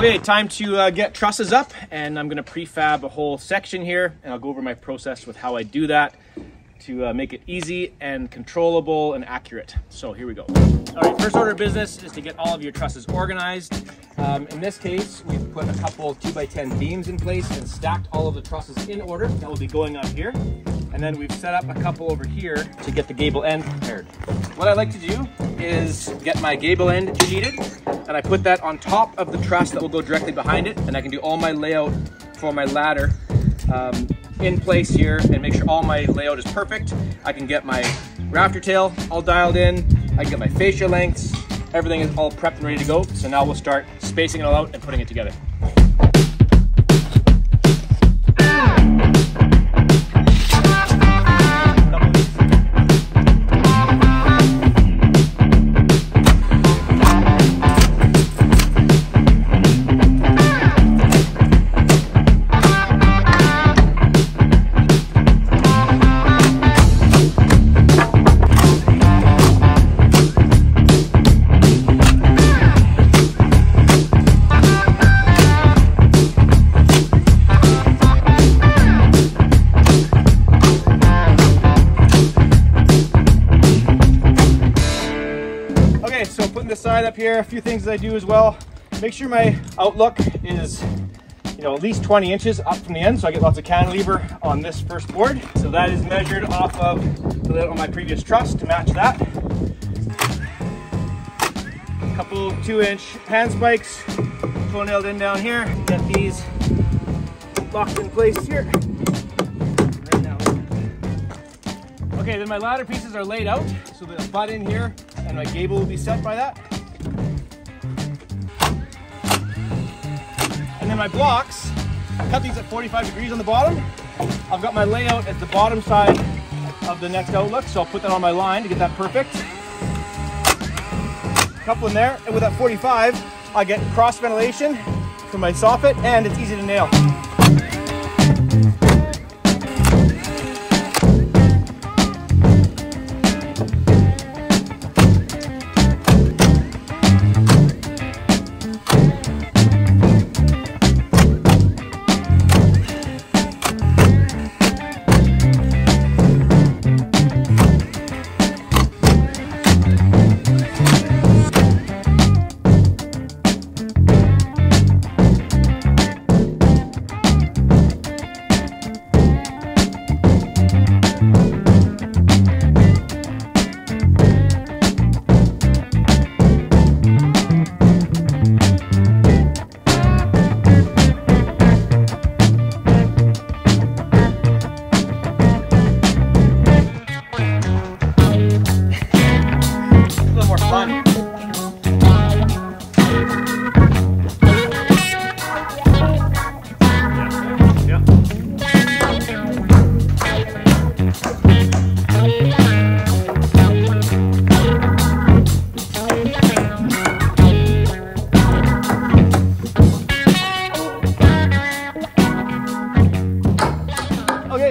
Okay, time to get trusses up, and I'm gonna prefab a whole section here, and I'll go over my process with how I do that to make it easy and controllable and accurate. So here we go. All right, first order of business is to get all of your trusses organized. In this case, we've put a couple 2x10 beams in place and stacked all of the trusses in order. That will be going up here. And then we've set up a couple over here to get the gable end prepared. What I like to do is get my gable end sheeted, and I put that on top of the truss that will go directly behind it, and I can do all my layout for my ladder in place here and make sure all my layout is perfect. I can get my rafter tail all dialed in, I can get my fascia lengths, everything is all prepped and ready to go. So now we'll start spacing it all out and putting it together. Up here, a few things that I do as well. Make sure my outlook is, you know, at least 20 inches up from the end, so I get lots of cantilever on this first board. So that is measured off of the layout on my previous truss to match that. A couple 2-inch hand spikes, toenailed in down here. Get these locked in place here. Right now. Okay, then my ladder pieces are laid out, so the butt in here and my gable will be set by that. And my blocks, I cut these at 45 degrees on the bottom. I've got my layout at the bottom side of the next outlook, so I'll put that on my line to get that perfect. Couple in there, and with that 45, I get cross ventilation for my soffit, and it's easy to nail.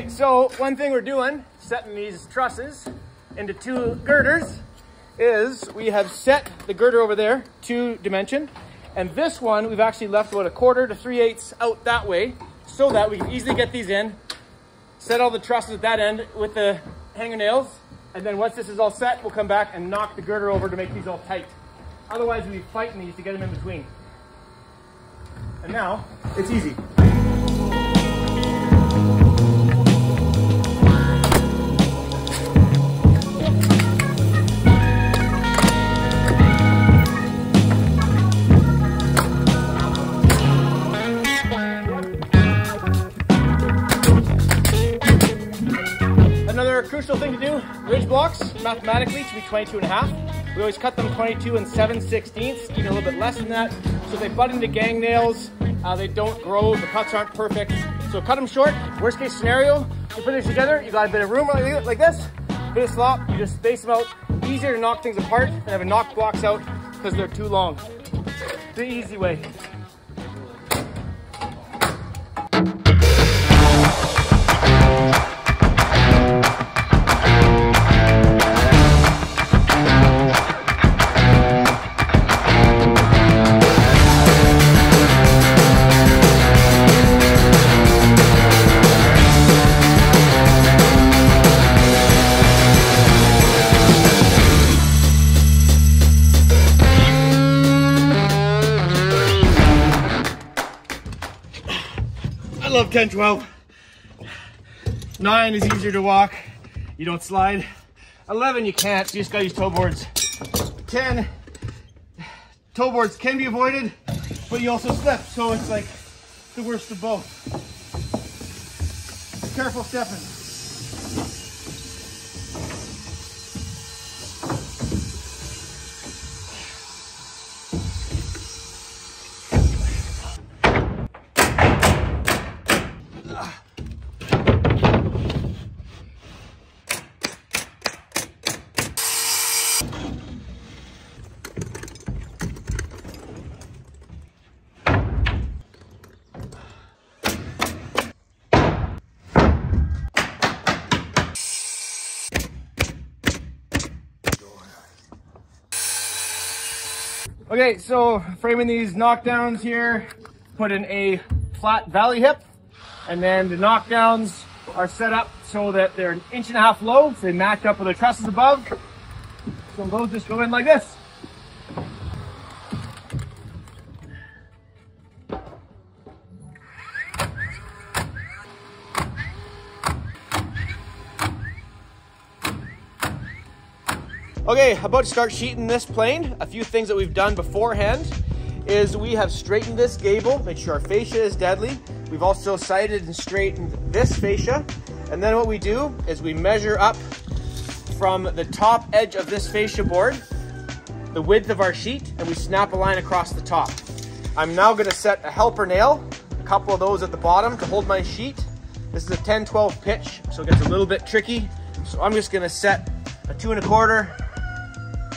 So one thing we're doing, setting these trusses into two girders, is we have set the girder over there, 2 dimension. And this one, we've actually left about 1/4 to 3/8 out that way so that we can easily get these in, set all the trusses at that end with the hanger nails. And then once this is all set, we'll come back and knock the girder over to make these all tight. Otherwise we'll be fighting these to get them in between. And now it's easy. Crucial thing to do, ridge blocks mathematically should be 22.5. We always cut them 22 7/16, even a little bit less than that. So they butt into gang nails, they don't grow, the cuts aren't perfect. So cut them short. Worst case scenario, you put these together, you got a bit of room like this, a bit of slop, you just space them out. Easier to knock things apart than having knocked blocks out because they're too long. The easy way. I love 10, 12. 9 is easier to walk. You don't slide. 11, you can't, so you just gotta use toe boards. 10, toe boards can be avoided, but you also slip, so it's like the worst of both. Careful stepping. Okay, so framing these knockdowns here, put in a flat valley hip, and then the knockdowns are set up so that they're 1.5 inches low, so they match up with the trusses above. So those just go in like this. Okay, about to start sheeting this plane. A few things that we've done beforehand is we have straightened this gable, make sure our fascia is deadly. We've also sighted and straightened this fascia. And then what we do is we measure up from the top edge of this fascia board, the width of our sheet, and we snap a line across the top. I'm now gonna set a helper nail, a couple of those at the bottom to hold my sheet. This is a 10-12 pitch, so it gets a little bit tricky. So I'm just gonna set a 2.25,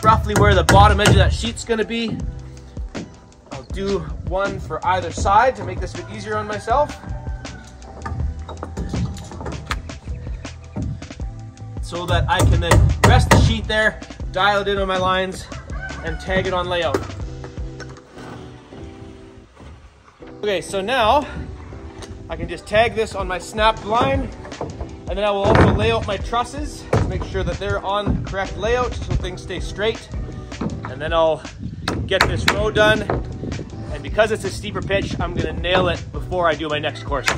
roughly where the bottom edge of that sheet's gonna be. I'll do one for either side to make this a bit easier on myself. So that I can then rest the sheet there, dial it in on my lines, and tag it on layout. Okay, so now I can just tag this on my snapped line, and then I will also lay out my trusses. Make sure that they're on correct layout so things stay straight, and then I'll get this row done, and because it's a steeper pitch, I'm gonna nail it before I do my next course.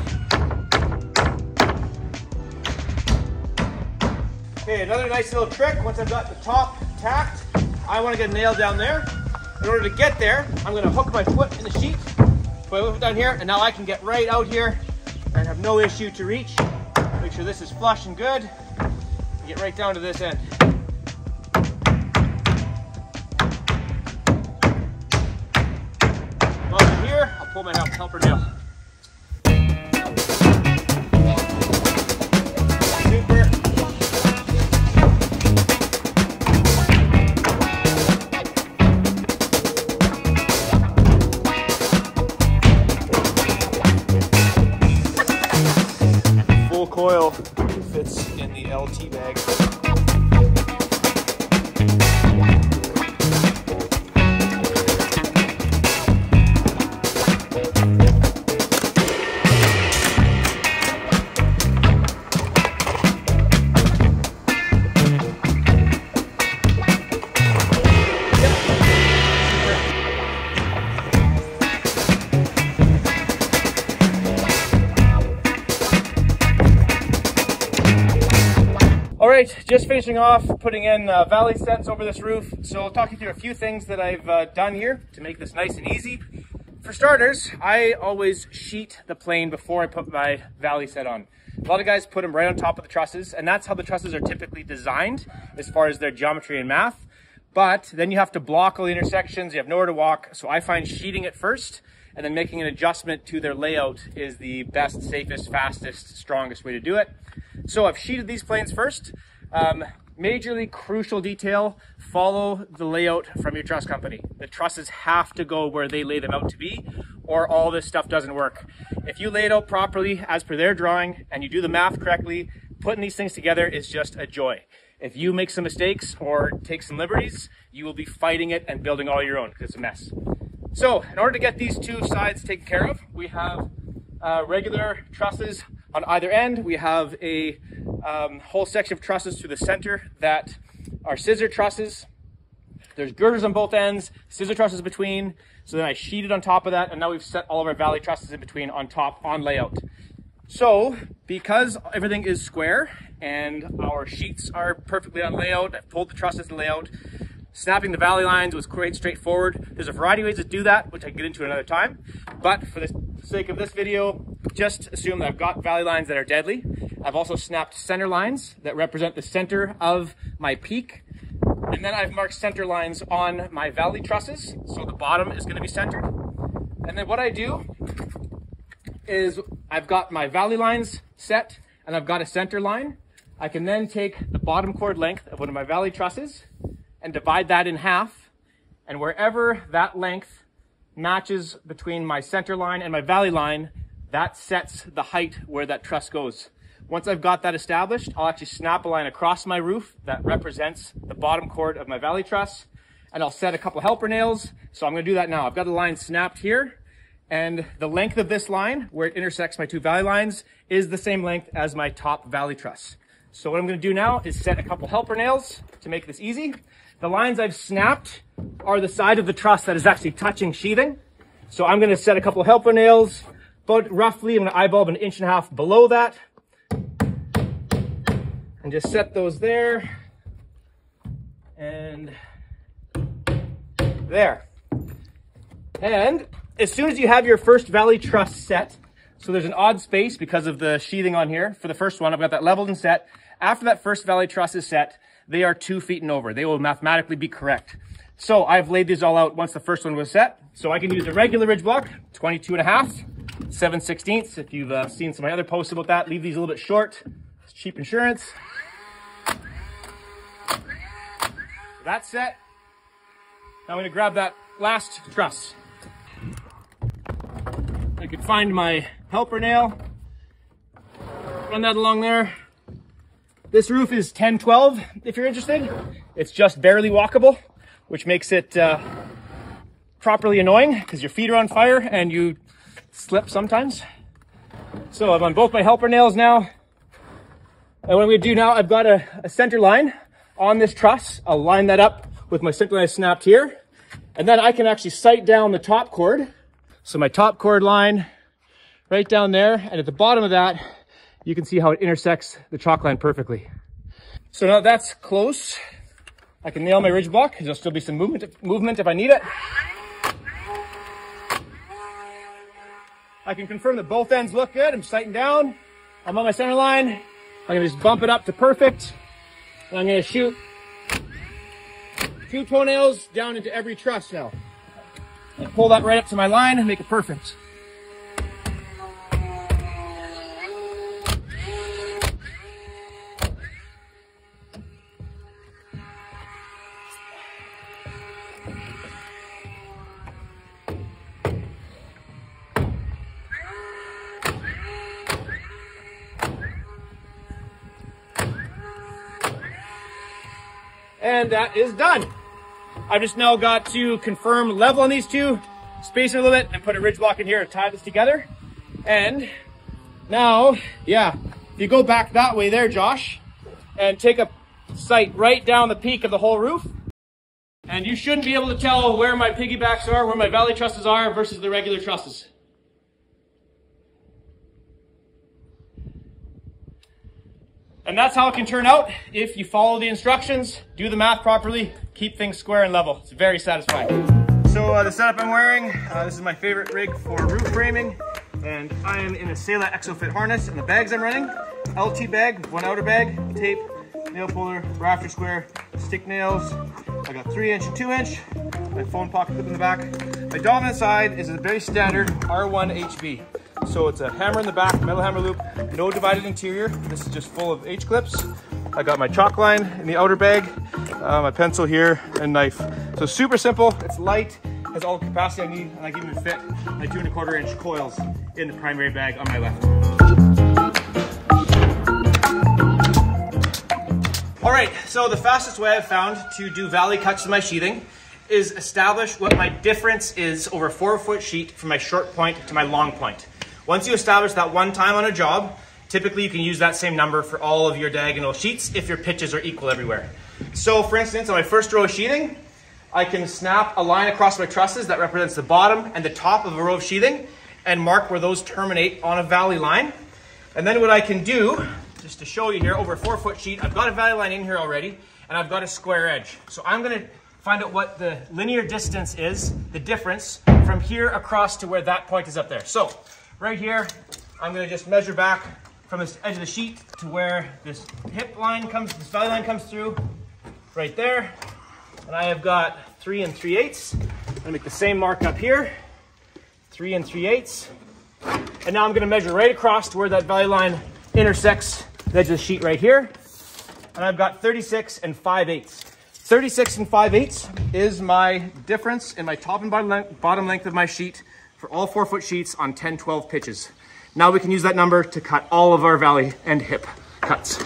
Okay, another nice little trick. Once I've got the top tacked, I want to get a nail down there. In order to get there, I'm going to hook my foot in the sheet, put my foot down here, and now I can get right out here and have no issue to reach. Make sure this is flush and good. Get right down to this end. Over here, I'll pull my helper nail. Super. Full coil fits in the LT bag. Alright, just finishing off putting in valley sets over this roof. So I'll talk you through a few things that I've done here to make this nice and easy. For starters, I always sheet the plane before I put my valley set on. A lot of guys put them right on top of the trusses, and that's how the trusses are typically designed as far as their geometry and math. But then you have to block all the intersections, you have nowhere to walk, so I find sheeting it first and then making an adjustment to their layout is the best, safest, fastest, strongest way to do it. So I've sheeted these planes first. Majorly crucial detail, follow the layout from your truss company. The trusses have to go where they lay them out to be, or all this stuff doesn't work. If you lay it out properly as per their drawing and you do the math correctly, putting these things together is just a joy. If you make some mistakes or take some liberties, you will be fighting it and building all your own because it's a mess. So in order to get these two sides taken care of, we have regular trusses on either end. We have a whole section of trusses through the center that are scissor trusses. There's girders on both ends, scissor trusses between. So then I sheeted on top of that, and now we've set all of our valley trusses in between on top on layout. So because everything is square and our sheets are perfectly on layout, I've pulled the trusses to layout, snapping the valley lines was quite straightforward. There's a variety of ways to do that, which I can get into another time. But for the sake of this video, just assume that I've got valley lines that are deadly. I've also snapped center lines that represent the center of my peak. And then I've marked center lines on my valley trusses, so the bottom is going to be centered. And then what I do is I've got my valley lines set and I've got a center line. I can then take the bottom chord length of one of my valley trusses and divide that in half. And wherever that length matches between my center line and my valley line, that sets the height where that truss goes. Once I've got that established, I'll actually snap a line across my roof that represents the bottom chord of my valley truss, and I'll set a couple helper nails. So I'm going to do that now. I've got the line snapped here, and the length of this line, where it intersects my two valley lines, is the same length as my top valley truss. So what I'm going to do now is set a couple helper nails to make this easy. The lines I've snapped are the side of the truss that is actually touching sheathing. So I'm going to set a couple helper nails, but roughly I'm going to eyeball an 1.5 inches below that. And just set those there and there. And as soon as you have your first valley truss set, so there's an odd space because of the sheathing on here. For the first one, I've got that leveled and set. After that first valley truss is set, they are 2 feet and over. They will mathematically be correct. So I've laid these all out once the first one was set. So I can use a regular ridge block, 22.5, 7/16. If you've seen some of my other posts about that, leave these a little bit short. It's cheap insurance. That's set. Now I'm going to grab that last truss. I can find my helper nail. Run that along there. This roof is 10/12 if you're interested. It's just barely walkable, which makes it properly annoying because your feet are on fire and you slip sometimes. So I'm on both my helper nails now. And what I'm going to do now, I've got a center line on this truss. I'll line that up with my center line I snapped here. And then I can actually sight down the top chord. So my top chord line right down there. And at the bottom of that, you can see how it intersects the chalk line perfectly. So now that's close. I can nail my ridge block because there'll still be some movement if I need it. I can confirm that both ends look good. I'm sighting down. I'm on my center line. I'm gonna just bump it up to perfect, and I'm gonna shoot 2 toenails down into every truss now. And pull that right up to my line and make it perfect. And that is done. I've just now got to confirm level on these two, space it a little bit, and put a ridge block in here and tie this together. And now, yeah, if you go back that way there, Josh, and take a sight right down the peak of the whole roof, and you shouldn't be able to tell where my piggybacks are, where my valley trusses are versus the regular trusses. And that's how it can turn out if you follow the instructions, do the math properly, keep things square and level. It's very satisfying. So the setup I'm wearing, this is my favorite rig for roof framing. And I am in a Sela ExoFit harness, and the bags I'm running, LT bag, 1 outer bag, tape, nail puller, rafter square, stick nails. I got 3-inch and 2-inch, my phone pocket clip in the back. My dominant side is a very standard R1HB. So it's a hammer in the back, metal hammer loop, no divided interior. This is just full of H-clips. I got my chalk line in the outer bag, my pencil here, and knife. So super simple, it's light, has all the capacity I need, and I can even fit my 2¼ inch coils in the primary bag on my left. All right, so the fastest way I've found to do valley cuts with my sheathing is establish what my difference is over a 4-foot sheet from my short point to my long point. Once you establish that one time on a job, typically you can use that same number for all of your diagonal sheets if your pitches are equal everywhere. So for instance, on my first row of sheathing, I can snap a line across my trusses that represents the bottom and the top of a row of sheathing and mark where those terminate on a valley line. And then what I can do, just to show you here, over a 4-foot sheet, I've got a valley line in here already, and I've got a square edge. So I'm gonna find out what the linear distance is, the difference from here across to where that point is up there. So right here, I'm gonna just measure back from this edge of the sheet to where this hip line comes, this valley line comes through, right there. And I have got 3 3/8. I'm gonna make the same mark up here, 3 3/8. And now I'm gonna measure right across to where that valley line intersects the edge of the sheet right here. And I've got 36 5/8. 36 5/8 is my difference in my top and bottom length of my sheet for all 4-foot sheets on 10-12 pitches. Now we can use that number to cut all of our valley and hip cuts.